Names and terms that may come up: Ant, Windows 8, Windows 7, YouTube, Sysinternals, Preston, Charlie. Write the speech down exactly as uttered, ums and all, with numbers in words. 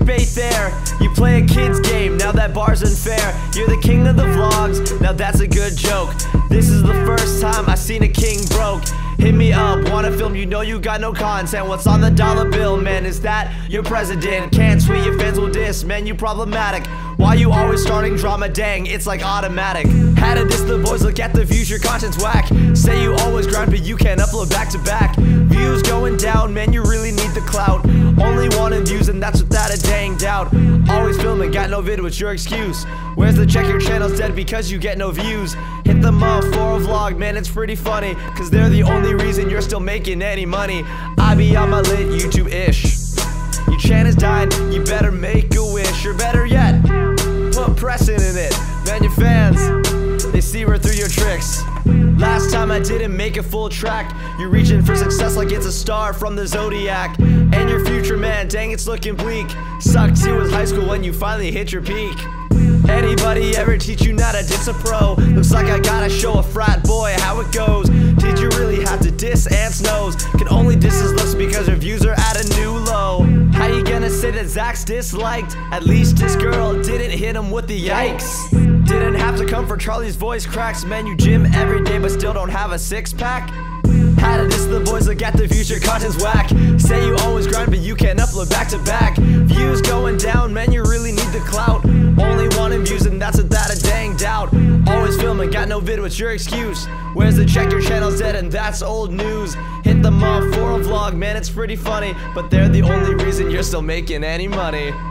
clickbait there. You play a kid's game, now that bar's unfair. You're the king of the vlogs, now that's a good joke. This is the first time I've seen a king broke. Hit me up, wanna film, you know you got no content. What's on the dollar bill, man, is that your president? Can't tweet, your fans will diss, man, you problematic. Why you always starting drama, dang, it's like automatic. Had to diss the boys, look at the views, your content's whack. Say you always grind, but you can't upload back to back. Views going down, man, you really need the clout. Only wanting views, and that's without a dang doubt. Always filming, got no vid, what's your excuse? Where's the check, your channel's dead because you get no views? Hit them up for a vlog, man, it's pretty funny, cause they're the only reason you're still making any money. I be on my lit YouTube-ish. Your channel's dying, you better make a wish. Or better yet, put Preston in it. Man, your fans, they see right through your tricks. Last time I didn't make a full track. You're reaching for success like it's a star from the zodiac. And your future, man, dang, it's looking bleak. Sucked, it was high school when you finally hit your peak. Anybody ever teach you not to diss a pro? Looks like I gotta show a frat boy how it goes. Did you really have to diss Ant's nose? Can only diss his looks because her views are at a new low. How you gonna say that Zack's disliked? At least this girl didn't hit him with the yikes. Didn't have to come for Charlie's voice cracks. Man, you gym every day but still don't have a six pack. How to diss the boys, look at the views, your content's whack. Say you always grind, but you can't upload back to back. Views going down, man, you really need the clout. Only wanting views, and that's without a dang doubt. Always filming, got no vid, what's your excuse? Where's the check, your channel's dead, and that's old news. Hit them up for a vlog, man, it's pretty funny, but they're the only reason you're still making any money.